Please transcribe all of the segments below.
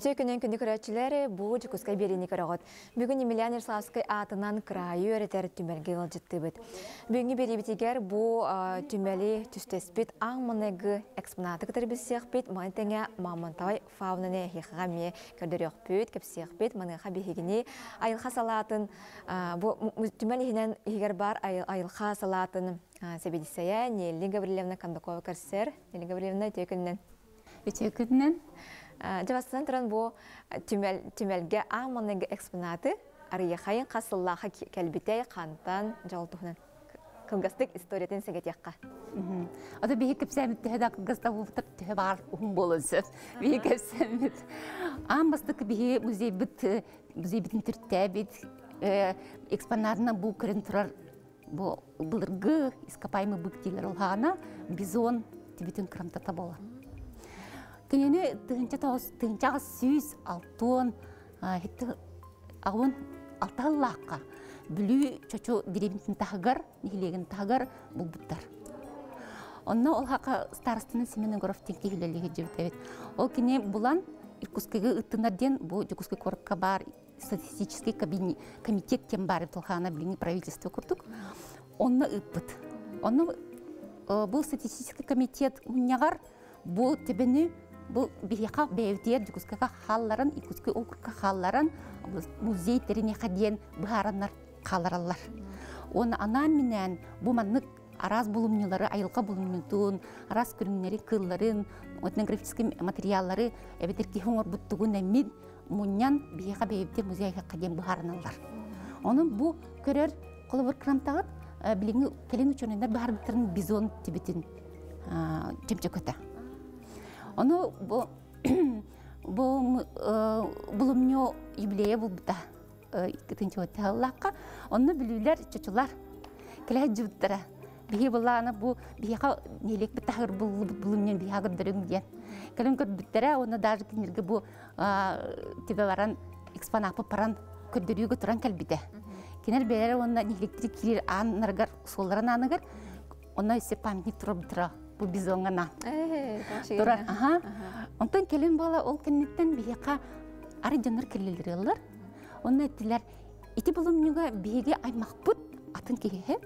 Өтө күнен күнді күрәтчілері бұл жүкізгі берені көріғыд. Бүгін Емельянер Славский атынан крайы өретер түмелге ғылжытты біт. Бүгінгі бері бітігер бұл түмелі түстес біт аңманыгы экспонаты күтірбісіғ біт, маңтыңа мамынтай фауныны хиқыға ме көрдіріғ біт, көпсіғ біт, маңынға бігігіне айылға салатын, түмелі хинен егер бар айылға салатын сәбедісая Нелли Гаврилевна Кондакова көрсер. Нелли Гаврилевна өте күннен. Өте күннен. Жабасынан тұран бұл түмелге аңманығы экспонаты арияқайын қасыллаға кәлбетей қантан жалдығынан қылғастық историятын сәгетеққа. Ата бейі көпсәмітті әді қылғаста ұлтып түхі бар ұғым болын сөз. Бейі көпсәміт. Аңбастық бейі музей бүтін түртті бейт экспонатына бұл көрін тұрар бұлырғы ископаймы бүктейлер ұлғана бизон түбетін қырамтата бола. Кенені түгінчаға сүйіз алтын, ағын алталлаққа бүлі чөчі деребінтін тағығыр, нехілеген тағығыр бұл бұттар. Онына ол хақа старыстының семені ғорофтен кейлелеге жүрді. Ол кене бұлан үркускегі ұттынарден бұл жүкіскі қорыққа бар, статистический комитет кем бар, тұлғана біліне правительство күрдік, онына ұтпыт. Оны бұл статистический комитет ұннағар бұл түбіні бұл бейіқа бәуітер жүкізкіға қалларын, үкізкі оқырға қалларын, музей тәріне қаден бұғаранлар қаларалар. Оны анан менен бұл маңнық араз бұлымнелары, айылға бұлымнетуын, араз көріңнері, қылларын, этнографическі материаллары әбетерке ғыңыр бұттығын әмін мұннан бейіқа бәуітер музейға қаден бұғаранлар. Оны бұл көрер қолы бір қырамтағып, біліңі кәлен үшінендер бұғарбықтарын бизон түбетін жемче көті. Оно бұл үмне юбилейі бұлбыда үткітінші өте аллаққа, оны білуілер чөчілар кілі жүбіттірі. Бігі бұллағына бұл біғіға нелек біттағыр бұл үмнен біғағыр дүріңден. Кілін көр бүттірі, оны дажы кенерге бұл тебе баран экспонапы паран көрдірігі тұран кәлбіде. Кенер бәлері оны нелектері келер анырғар, солыран анығыр, оны өсе памятник тұрып тұры. Бұл бизонғана. Тұрар, аға. Онтан келін бала ол кәнеттен бейіға ары жаныр келілдері алыр. Оны әттілер, еті бұл үмінуға бейіге аймақ бұт атын кейі.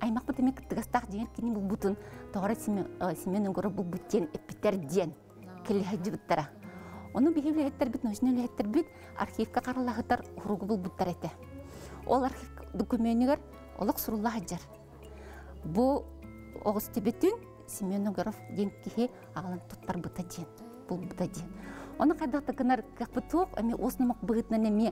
Аймақ бұт әмек тұғастақ деген кені бұл бұтын тоғары семен ұңғыры бұл бұттен әппеттерден келі әді бұттара. Оны бейі өлі әттір бұт, нөшін өлі әттір бұт архивқа қарылағытар ұрығы бұл бұттар әті. Ол архив документігер олық сұрылла Семен Огоров ден кеге ағылан тұттар бұта ден, бұл бұта ден. Оны қайдақты кінар қақпы тоқ, әме осынымық бұғытынан әме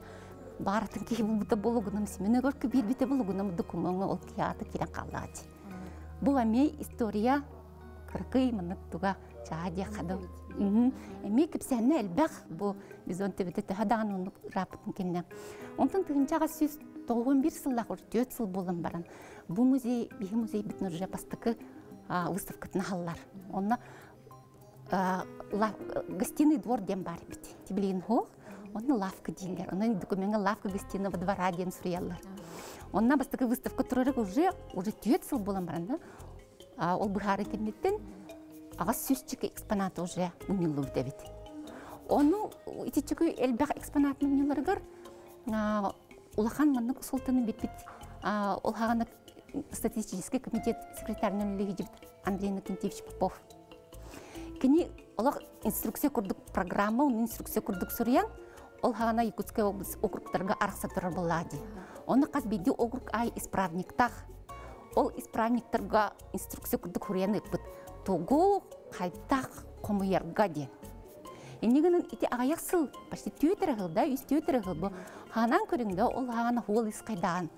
баратын кеге бұл бұта болу ғынам Семен Огоров көбер беті болу ғынам документіңі ол кеаты керен қалады. Бұл әме история қырқый мұнық тұға жағаде қады. Әме көпсәні әлбәқ бұл біз он төбеті тағадаған оның рапытын кемді. Онтың тұғыншаға сөз 91 сылдақ ұр 4 сыл болын баран. Бұл музей, бейі музей бітін ұржа бастықы выставкатын алылар. Оны гостиный двор ден бар бит. Тебілейін ол, оны лавка дейіндер. Оны документға лавка гостиного двора ден сүрелілер. Оны бастығы выставка тұрырық уже түйет сыл болан баранды. Ол бұғары кәметтен ағас сөзчікі экспонаты уже үнілі өте бет. Оны ететчігі әлбәқ экспонатының үнілерігір ұлақан мұнның сұлтаны бет-бет ұлғағанық статистический комитет секретарының үлігі жібіт Андрейна Кентевич Попов. Кені олақ инструкция көрдік программа, оның инструкция көрдік сұриян, ол ғана Якутскай облыс округтарға арықса тұрар болады. Оны қаз бейді округ ай исправниктақ. Ол исправниктарға инструкция көрдік сұрияны өтпіт. Тогу қайтақ қомуерға ден. Енігінің еті ағаяқ сыл, башты түйетірі ғылда, үйс түйетірі ғылбы. Ханан көріңді ол ғана ол исқайдан.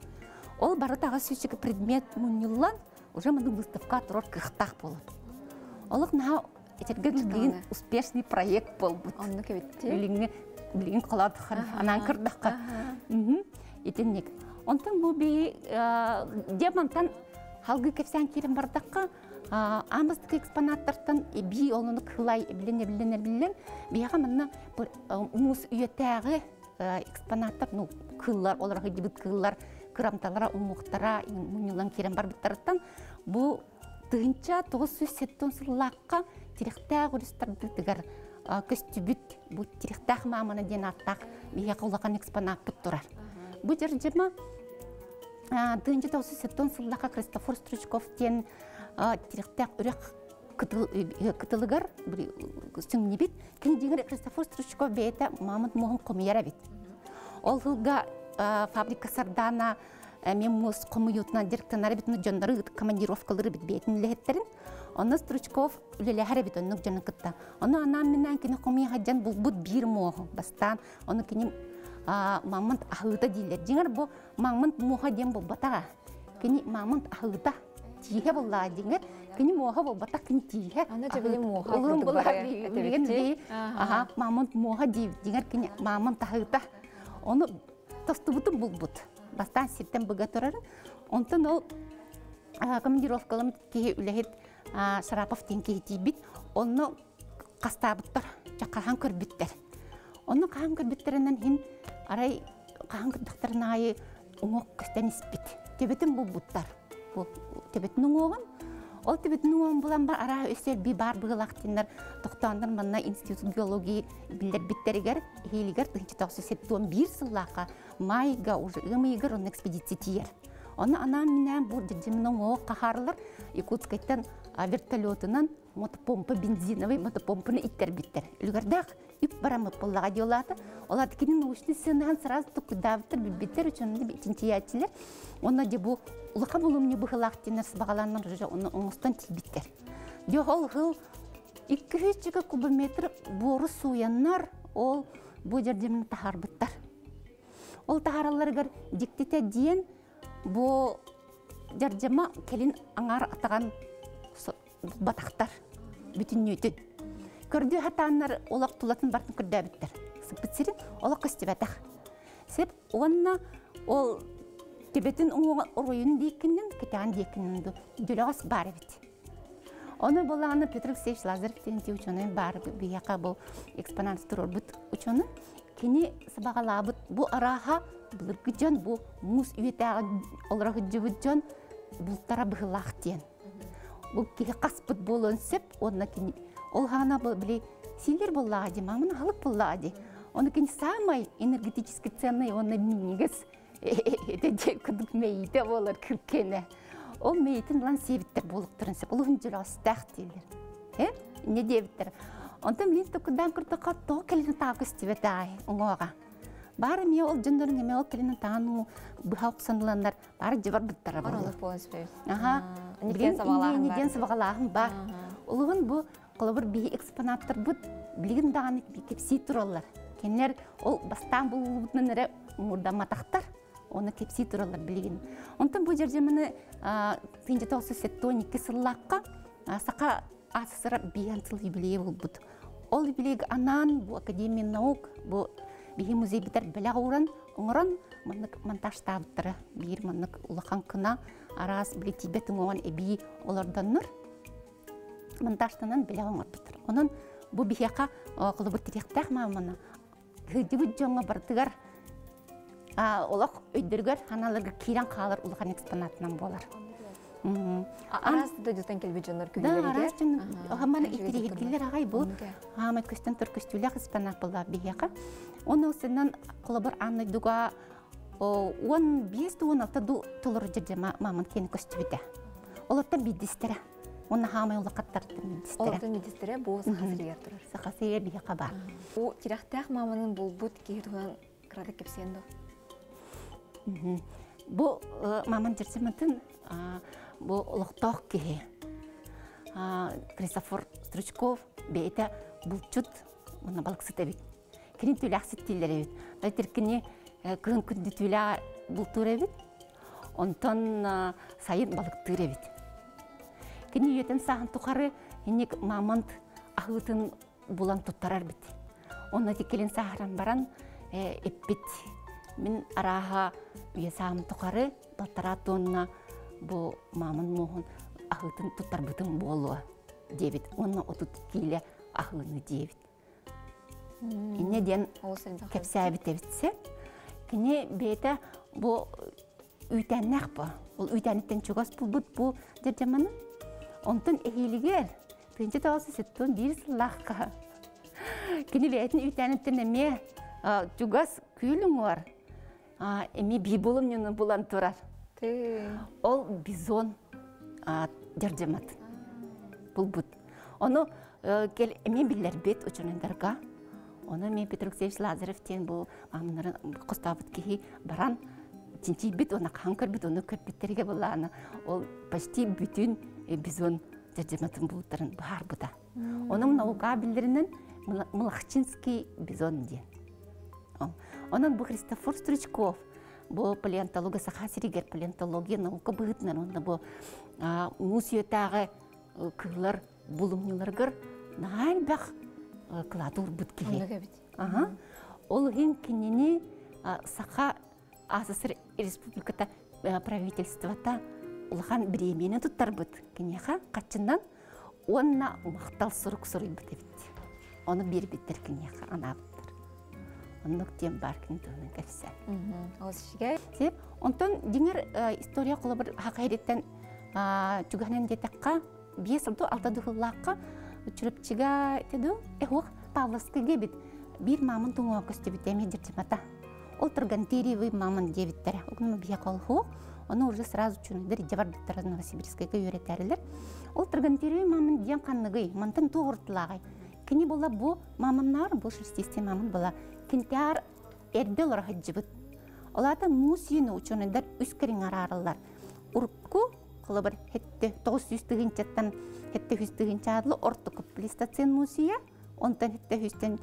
Ол бары тағы сөйтшігі предмет мұнылан уже мұның выставқа тұрор қықтақ болып. Олық наға әтергілген успешный проект болып. Оны көбетте? Білген құладықыр, анан кірдіққа. Етеннек. Онтың бұл бейі демантан халғы көпсән керін бардыққа аңбыстық экспонаттардан бей олының қылай білін-білін-білін бейіға мұны мұз үйетәғі экспонаттар, қылар, оларға дебіт қылар қырамталара, ұмықтара, мұнылан керен бар бұттарыттан бұл түгінші 970 лаққа теректі ғұрыстарды түгір күстүбүт бут тиректак маманы ден аттак бие кулакан экспонат бут турар. Бу жердеме дынжыта осы сеттон сылдакка Кристофор Стручковтен тиректак үрөк кытылыгар сүңне бит. Киндигер Кристофор Стручков бейте мамыт мохун комуяра бит. Ол хылга фабрика Сардана мен мус комуютна директорлары бит жондары командировкалары бит бейтин лехеттерин. Онна Стручков үлеләһәре бит оннук жаны кытта. Оны анам менен кине комуя хаджан булбут бир моху бастан. Оны кине мамыт ахыта дилер. Жиңер бу мамыт моха дем бу батага. Кине мамыт ахыта тие булла дигер. Кини моха бу батак кини тие. Ана жабели моха. Улум булла дигер. Аха мамыт моха дигер кине мамыт ахыта. Оны тостубутун булбут. Бастан сиртен богатырар. Онтон ол командировкалам ки үлехет Шарапов тенке тибит. Онно кастабыттар, жакахан көрбүттер. Онно кахан көрбүттеринен хин арай кахан дактарнай оңок кыстаниспит. Тебетин булбуттар. Бу тебетин оңогон. Ол тебетин оңогон булан бар ара өсөр би бар быгылактындар. Токтондор мына институт геологии билдер биттеригер, хилигер 1971 сыллакка майга уже имигер он экспедиция тиер. Оны анан менен бу дежимнен оң кахарлар Якутскайттан вертолетынан мотопомпа бензиновый мотопомпаны иттер биттер. Үлгердак үп барамы поллага диолаты. Олар кенин научный сындан сразу тукдавтыр биттер үчүн тинтиятилер. Онда же бу улака булумни быхылак тенер багаланнар же оны оңустан тибиттер. Жогол хыл 200 кубометр бору суяннар ол бу жерден тахарбыттар. Ол тахарларга диктете диен бу жардема келин аңар атаган батактар бүтүннөтүн. Көрдү хатаннар олак тулатын бартын күрдәбиттер. Сыппытсерин олак кыстыбатак. Сеп онна ол тебетин уруйын дейкиннен кетаган дейкиннен дөлөгөс бар бит. Оны боланы Петр Алексеевич Лазарев тенти ученый бар бияка бу экспонат турбут ученый. Кини сабагалабыт бу араха булгыжан бу мус үйтәгә олрагы җүбҗан бу тарабы лахтен. Бу ки каспыт булын сеп онна кини ул хана бли силер буллага ди мамын халык буллага. Оны кини самый энергетически ценный онна минигез эте күдүк мейте болар киркене. Ол мейтин лан себиттер булып турынсып улун җирас тахтилер. Э? Не дебиттер. Онтан мен токдан кырты катта келин такыс тибетай оңога. Бары мен ол жөндөрүн эме ол келин таану бухалк сандыландар бары жыбар биттара бар. Алар полспе. Аха. Никен сабалаһын бар. Никен сабалаһын бар. Улугун бу кылыбыр би экспонаттар бут билгин даганы кепси туралар. Кенлер ол бастан булутунан эре мурда матактар. Оны кепси туралар билгин. Онтан бу жерде мени 1972 сыллакка сака асыра биянтыл юбилей болбут. Ол юбилейге анан бу академия наук бу биги музей битер беле уран оңран монтажтабыттыры бир мынык улахан кына арас бир тибет оңган эби оларданнар монтажтанан беле оңгатыптыр. Онун бу бияка кылып тиректак мамына гыдыбы жоңга бартыгар олак өйдөргөр аналарга кирен калыр улахан экспонатынан болар. Арас дөдүстен келбе жанар күйлерге. Да, арас жан. Ағаманы итерегелер ағай бұл. Ағамай көстен түркістілі қыспанақ бұлла бейеқі. Оны осынан құлыбыр аңыдуға 15-16 тұлыр жерде мамын кені көстібеді. Олаптан бейдістері. Оны ағамай олы қаттарды бейдістері. Олаптан бейдістері бұл сақасыйер тұрар. Сақасыйер бейеқі бар. О, терақтақ мамының бұл бұд кейдуған қырады кепсенді. Бұл мамын жерсемінтін бу лохтох ки Кристофор Стручков бейте булчут мына балксыта бит. Кини түләксит тилләре бит. Айтыр кини көн күндү түлә бул туры бит. Онтан сайын балык тыры бит. Кини ятын сахан тухары инек мамант ахытын булан туттарар бит. Онна тикелен сахаран баран эппит. Мин араха уясам тухары батаратонна бу мамын мохун ахытын туттар бытын болу дебит. Онна отут киле ахыны дебит. Ине ден кепсәбе дебитсе, кине бете бу үйтәннәк бу. Ул үйтәннәктән чугас бут бу дәрҗәмән. Онтан эһилигер. Тинче таусы сеттон бир сыллакка. Кинелетин үтәнеттен ме тугас күлүң бар. Эми би болымнын булан турар. Ол бизон дердемат. Бул бут. Ону кел эми биллер бет учундарга. Оны мен Петруксевич Лазаревтен бу амнырын кустабыт ки баран тинчи бит она ханкар бит оны көрпеттерге буланы. Ол почти бүтүн бизон дердематын бултырын бар буда. Onun naukabilirinin Mlakçinski bizon diye. Onun bu Христофор Стручков, bu paleontologa sahasiriger paleontologiya nauka bıhtnar. Onda bu musiyetağı kırlar bulumlulargır nahalbaq kladur bütkihe. Olğin kinini saha Asasır Respublikata правительствата ulğan biremeni tuttar büt. Kineha kaçından Онна мақтал сұрық сұрып бітті. Оны бер біттеркін еқі ана бұттыр. Оныктен баркін төмін көрсен. Осышыға. Себ, онтан деңер история қолы бір хақайреттен жүгінен детекқа, бе сұрды алта дұғыллаққа жүріпчіға теді. Оқ Павловскы кебет. Бір мамын тұңға көсті бітеме дертемата. Ол тұрған тереві мамын девіттері. Оғын бе қол хоқ. Оны уже сразу чүнедер девардықтары Новосибирскайға үйретәрілер. Ол тұрғантерей мамын ден қанығый, мантын тоғыртылағай. Кені бола бұ мамынлар, бұл шерстесте мамын бола. Кентіар әрді оларға жібіт. Олады мусиені ученедер үскерін арарылар. Үркі қылы бір әтті 900-тігін чаттан, әтті 100-тігін чадылы орты көплестацион мусия, онтан әтті 100-тен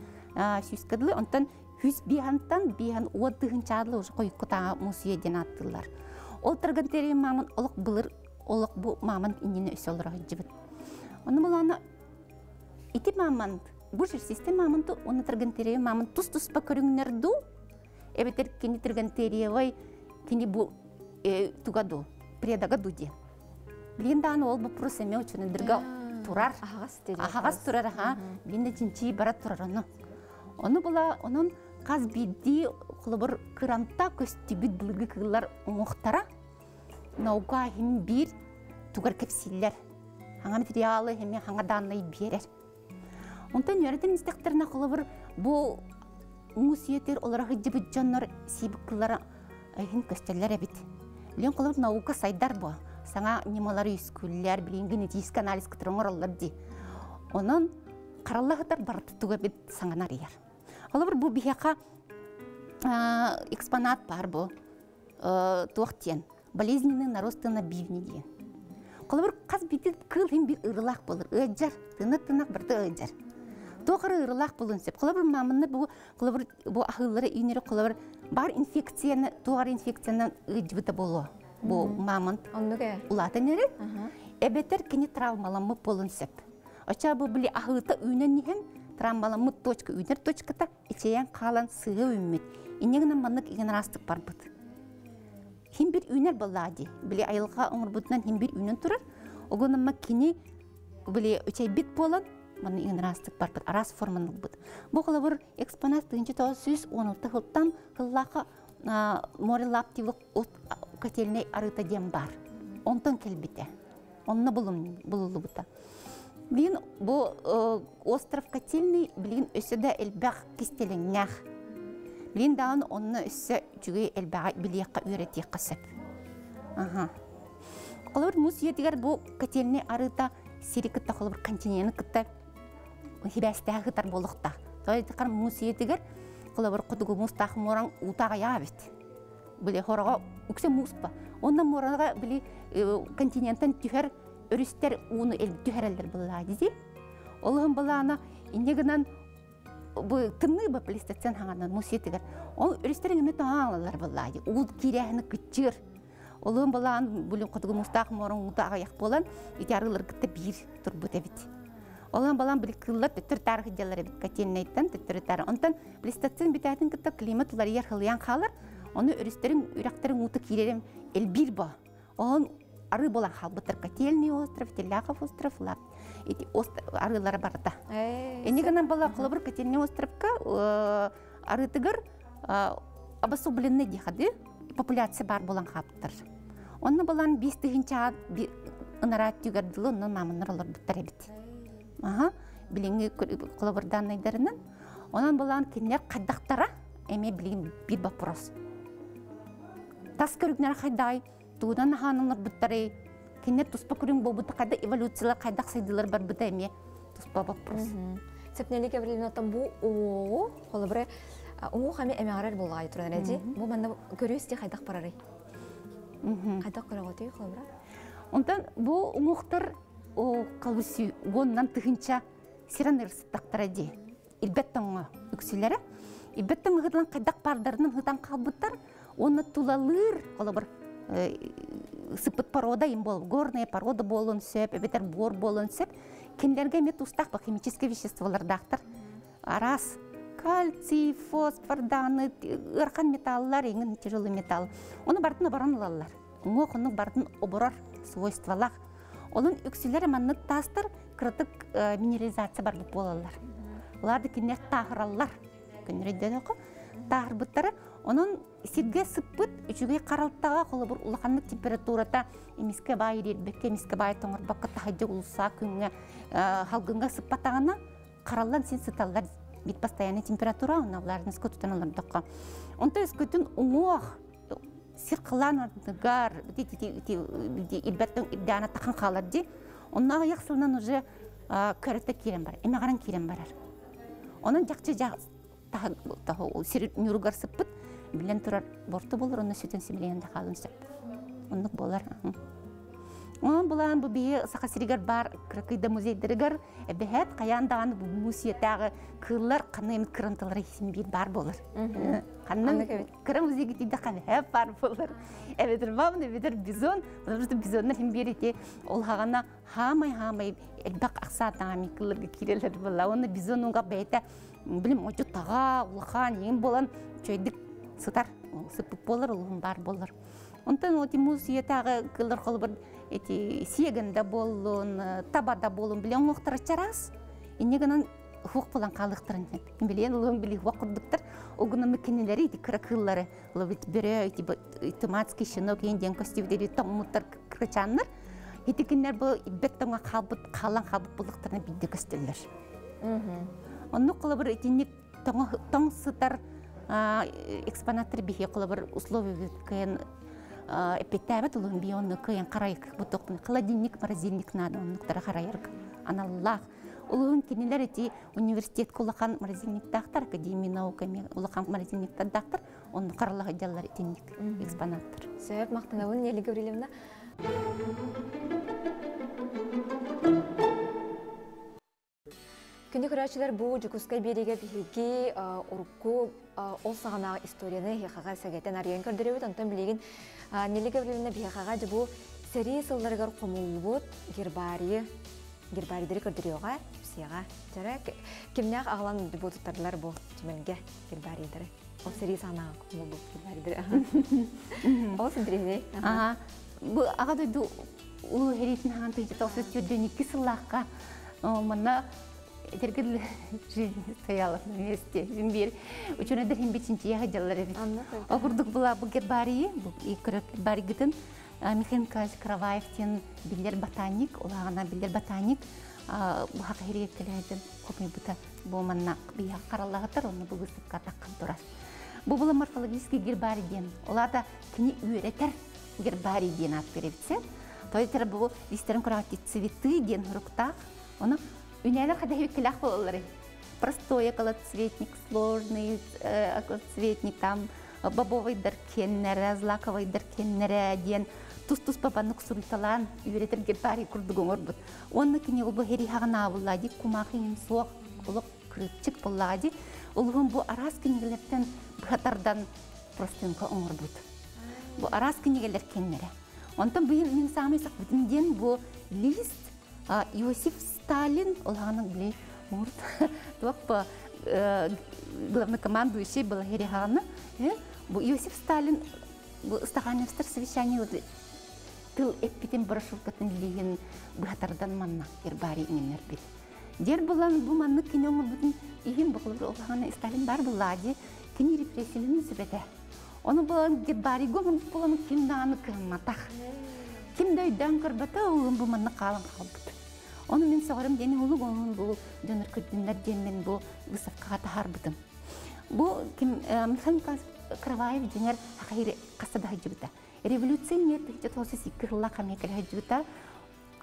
шүйскадылы, онтан 100-бейхантан бейхан 10-тігін чадылы ұшы қойқытаға мусиеден аттылар. Ол тұрғантерей мамын олық бұлыр, олық бұ мамын инені өсі олырағы жібіт. Оны бұланы иті мамын, бұл жерсесте мамынды, оны тұрғантерей мамын тұс-тұс ба көріңнерді, әбетер кені тұрғантерей вай, кені бұл тұғаду, предагаду де. Білінде аны ол бұл пұрыс әме өчінің діргі тұрар. Ағағас тұрар, білінде жінчей бара тұрар оны. Оны бұла, оның қаз бейді құлыбыр қырамта көстебет бұлғы қығылар оңықтара. Науға хем бір түгір кепселлер, хаңа материалы хеме хаңа данлай берер. Онтан өрден істектеріне қылыбыр бұл ұңысиетер оларағы жібіт жаннар себік қылара әйін көстерлер әбет. Білен қылыбыр науға сайдар бұ. Саңа немалары ескөлілер, біленгі нетескі анализ күтірің оралар де. Оның қаралығыдар барды түгі әбет саңанар ер. Қылыбыр бұл бейеқа экспонат бар бұл туақтен. Болезненный наросты на бивниге. Қолыбыр қаз бетіп қыл хем бір ұрылақ болыр. Өджар, тынық-тынақ бірді өджар. Тоғыры ұрылақ болын сеп. Қолыбыр мамынны қолыбыр ақылары үйінері қолыбыр бар инфекцияны, тоғыр инфекцияны өджібіті болу. Бұл мамын ұлатын әрі. Әбетер кені травмаламы болын сеп. Өча бұл білі ақылыта үйінен ехен травмаламы точка үйінер точката ечеян қалан сығы өйімет. Хем бір үйінер болады. Біле айылға оңыр бұдынан хем бір үйінен тұрар. Оғынымма кені біле өчай бет болан, мұны үйінерастық бар бұд, арас форманылық бұд. Бұл қылы бұр экспонат түгінші тауы сөз 16 ғылттан ғыллақы морелаптивық от көтеліне арыта дем бар. Онтан келбеті. Онына бұлылы бұта. Білін бұл остров көтеліне білін өседі әлбәқ кестелін нәқ. Линдан онны үсі жүгі әлбәға білеққа үйретек қысып. Құлыбыр мұз едігер бұл көтеліне арыта серекітті құлыбыр континені күтті хебәсті әғытар болықта. Тойдықар мұз едігер құлыбыр құдығы мұз тақы моран ұтаға яғавет. Біле қораға үксе мұз ба. Онда мораға біле континенттен түхер өрістер ұны түхер әлдер болады де. Олығын бұлағына инегінен Тымны ба палестациян хаңанан мұсетігір. Ол өрістерің әмет аңалар болады. Ол керәхіні күтчір. Олығын болаған бүлін құдығы мұстақ мұрын ұлдаға яқ болан, еті арылыр күтті бір тұр бұт әбет. Олығын болаған бүлі күлілер төттір тарғы жалар әбет. Кәтелін айттан төттір тары. Онтан палестациян бітәтін күтті климат олар ер қылыян қалар. Оны өрістерің үрақтарың ұты керерім әлбір ба. Олығын ары болан қалбытыр. Кәтеліне остров, Теляков остров, лап. Эти арылары барда. Энегінен бала құлыбыр көтеліне островқа арытығыр абасобленны дегады популяция бар болан қаптыр. Оны балан 5-тігінші ұнарат түйгардылы, оның мамыныр олар бұттар әбет. Біліңгі құлыбырдан айдарынан Онан болан кинлер қаддақтара әме білген бит бапырас. Тас көрігнер қайдай, туыдан ханылар бұттары, кинлер тұспа көрің бұл бұты қайда эволюциялар қайдақ сайдылар бар бұты әме тұспа бапырас. Сәпнелік әбірлен атам бұл оғу, қолы бірі, оғу қаме әме арар болға айтырдан әді, бұл мәнді көріңізде қайдақ барары. Қайдақ көріға өтей, қолы бірі? Онтан бұл ұмықтыр қалбысы ғоннан тұхынша сиран ұрсыттақтар әде. Ирбеттің үкселері, ирбеттің ғырлан қайдақ бардарының ғытан қалбыттар, оны тұлалыр, қолы бір сыпыт парода ем бол, горная парода болын сөп, әбетер бор болын сөп, кенлерге мет ұстақ ба химическе веществолардақтар. Арас, кальций, фосфор, даны, ырқан металлар, еңін тяжелый металл. Оны бардын оборанылалар. Оңы бардын оборар свойствалақ. Олың үкселері маннық тастыр, қырытық минерализация бар бұл болалар. Оларды кенер тағыраллар, көнірейден оқы, тағырбыттары, оның серге сыппыт, үшіге қаралттаға қолы бұр ұлықанлық температурата емеске бай ербекке, емеске бай тоңыр баққа тағайде ұлса күнге, халғынға сыппатағына қараллан сен сыталлар бетпастаяны температура, оны олардың үскі тұтаналарды қы. Онта үскөтін оңуақ, сирқыланадығар, үлбәттің үлдәна тақын қаларды, оннағы яқсылынан ұжы көріпті керен бар, әмеғаран керен барар. Оның жақсы нүругар сыппыт, білен тұрар борты болыр, оны сөйтін семеленді қалын сөп. Ондық болар. Оның болан бұл бейі сақа сирегер бар, қырқида музейдерігер, әбіғәт қаяндағаны бұл мусиеттағы қырлар қаны емет қырынтылары есімбейді бар болыр. Қанның қыры музейге дейді қаны әп бар болыр. Әбетір бамын, әбетір бизон, бизонлар ембер ете олғағана хамай-хамай әлбәқ ақсатаға мекілерге керелер бола. Оны бизон оңға бәйті, білім, өте таға, ұлыған, ең болан чөйдік сұтар, сұпып болыр, ұлғын бар болыр. Онтан өте музейетағы қылыр қолы бір сегінді болуын, табада болуын біле оңықтыры чарас, енегінің хуқ болан қалықтырын. Біле ұлғын біле хуқ құрдықтыр. Огыны мүкенелері еті кірі қыллары, ұлыбет бірі, тумацкий шынок, енден көстевдері тоңмұттар кірчанныр. Етікінлер бұл беттіңға қалан қалбыт бұлықтарына бейді көстелер. Оның қолы бір етінік тоңсытар экспонаттыр бейге қолы бір ұсловы өткейін әпеттәбет ұлығын бей оның көйін қарайық бұтықпын. Қаладинник, морозильник нады оныктары қарайырық. Аналлақ. Улуын кенелер әте университетке ұлақан морозильниктақтар, академия науками ұлақан морозильниктардақтар, оның қаралығы жалар әтеннік экспонаттыр. Сөйіп мақтанауын елігі өрелемді. Күнді көрәшілер бұл жүкізгі береге бейге ұрыққу ол сағанағы историяны хеқаға сәгеттен ариян көрдірі өт, онтан білеген нелігі өрелемді бейқаға жы бұл сәрі сылдарғар құмылы Гербәрдері көрдері оға, үсеға, жарай, кемнәқ ағылан бұтыттарлар бұл түмінге гербәрдері. Ол сәрі саңнағы құмыл бұл гербәрдері. Ол сөндірейдей. Бұл ағадойды ұлы әретін ағанты жетті ол сөз жүрден екі сыллаққа мұнна әдергіл жүрден стоялық нәресте жүмбер. Үчін әдірген бетшінші еға жалар әретін. Оқырдық бұла бұл гербәрі, бұл көріп гербәрі гетін. Михаил Николаевич Караваевтен білер ботаник, олағына білер ботаник бұғақ әрі еткілейді көпіне бұты болманна бияқ қаралағытыр, оны бұл ғыстып қатаққан тұрар. Бұл бұл морфологический гербариден, оларда кіне үйретер гербариден ат беребітсе. Тойдетер бұл листерін көріңді цветы ден ғұрықтақ, оны үнәлі қадай өткілақ болылары. Простой околоцветник, сложный околоцветник, бабовый даркеннері, злаковый даркеннері ден тұс-тұс бабанық сұлталан үйретір гербәрі күрдігі оңыр бұд. Оны кіне ұлбы әрі ағына бұллади, құмақиын соқ, ұлық күріпчік бұллади. Ұлығын бұ арас кінегелерден бұғатардан простынқа оңыр бұд. Бұ арас кінегелер кеннері. Онтан бұйын мен самайсақ бүтінден бұ Лист, Иосиф Сталин ұлағының біле мұрт. Туап главнокомандующий был әрі ағаны. Иосиф Сталин ұстағаневстір совещание өді. Тыл әппетін бұрашыл көтін лейін бұғатардан маннақ дер бәрі еңінер бет. Дер бұлан бұл маннық кене оңыр бүтін еген бұқылыр олғаны Сталин бар бұл ладе кене репрессиялын сөбеті. Оны бұлан дер бәрі ғомын бұлан кемді аны кімматақ. Кемді өйден көрбеті оғын бұл маннық қалын қалбыт. Onu men soğarım deni ulu onun bu dönür kürdünler demen bu ısafkağa taharbidim. Bu kim Mekhanika Karavayev dener haqqayri qasada hajibita. Revolusioner 1902 yıllar qamekil hajibita.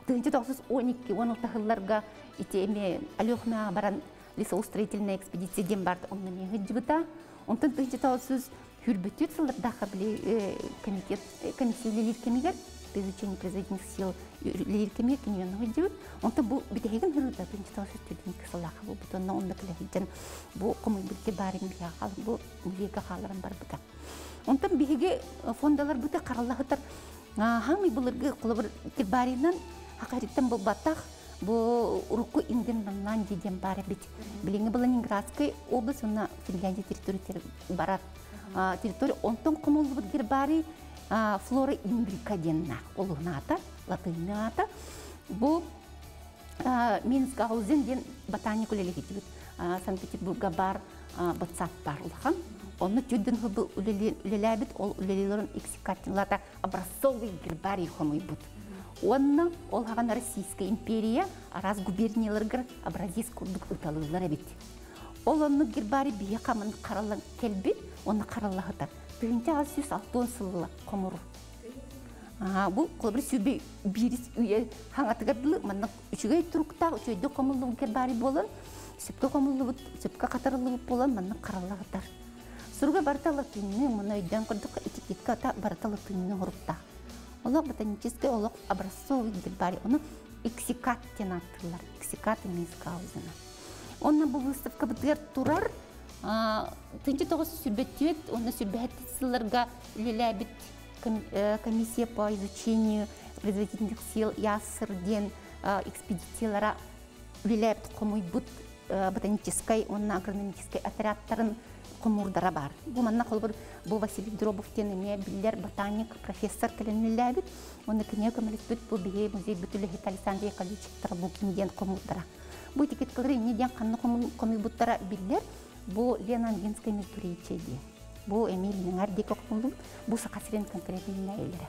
1912-16 yıllarga itemi Alyokhna baran лесоустроительная экспедиция дем бард онны хажибита. Онтан 1942 yıllarda qabli komitet komissiyalar kemiger изучение производительных сил лиркемер киненогдюр онта бу битеген хурда принципы техники салахы бу бутонна оннаклыгын бу коммунбилке барин яхал бу милика халарын бар бута онта биге фондалар бута караллахтар хами булыргы кулыбыр баринан хакыриттен бу батах бу урку инден нан деген бар бит билинге Ленинградской области на Финляндия территория барат территория онтон коммунбилке гер бари Флора имбрикаденна, улуната, латыната, бу Минск Гаузен ботанику лелегитибит Санкт-Петербурга бар батсат барлыхан. Онны тюдден хубы улелябит, ол улелелерін эксикатинлата образцовый гербарий хомый буд. Онны ол хаган Российская империя, араз губернияларгар образец курдук ыталылар бит. Ол онны гербарий бие камын қаралан келбит, онны қаралағытар. Birinci asıl altın sıllı komur. Bu kolbir sübe biris üye hangatgadlı mannak üçüge turukta üçüde komullu kerbari bolan, süpke komullu süpke katarlı bolan mannak karalatar. Surga bartalı tinni munaydan kurduk etiketka ta bartalı tinni horupta. Ola botanический olaq образцовый kerbari onu eksikat tenatlar, eksikat miskauzuna. Onna bu выставка бытыр турар. Тынчы тогыз сүрбеттет, оны сүрбеттетсыларга леләбит комиссия по изучению производительных сил ясырден экспедициялара леләбит комуй бут ботанической, онна агрономической отрядтарын комурдара бар. Бу манна колбыр бу Василий Дробов тене биллер ботаник профессор телен леләбит, оны кине көмөлөт бу бие музей бүтүле Александр Яковлевич Трабукинден комурдара. Бу тикет кылры неден канны комуй буттара биллер. Bu Lenan Genskay Merkuriyçeydi. Bu Emil'in ardek okulun, bu Sakasiren konkretiyle elere.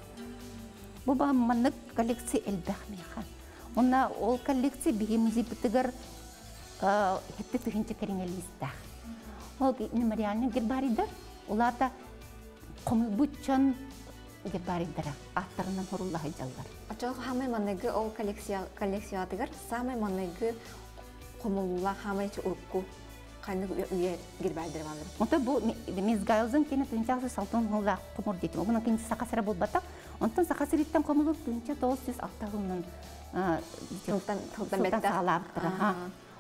Bu manlık koleksiye elbağ meyhan. Ona ol koleksiye bir müzi bütügar hette tühinçe kerinelistah. O numariyalinin gerbaridir. Ola da komulbutçan gerbaridir. Ahtarından horullaha jallar. Açık hamay manlığı ol koleksiye adıgar, samay manlığı komulluğa hamay için urukku. Кайны үе гербайдыр балыр. Онта бу мизгайлзын кене төнчасы салтын гыла кумур дейт. Огына кене сакасыра бол батак. Онтан сакасырыттан комулуп төнчә 906 гыннан тылдан бетте халаптыр.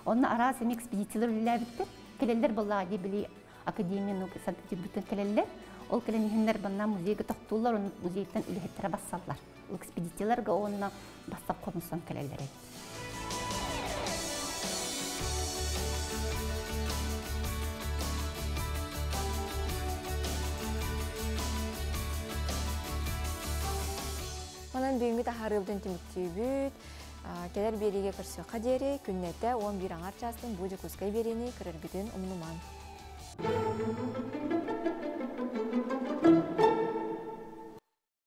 Онна арасы экспедициялар ләбитте. Келеллер булла дибли академияның сатып бүтән келеллер. Ол келеннәр банна музейгә тактуллар, ул музейдан үлһеттәре бассалар. Ул экспедицияларга онна бастап комусан келеллер. Бүгінгі тахарылдың теміктейбіт, келер береге күрсі қадері, күннетті 11 аңар жасын бұжы көскай берені кіріргіден ұмыныман.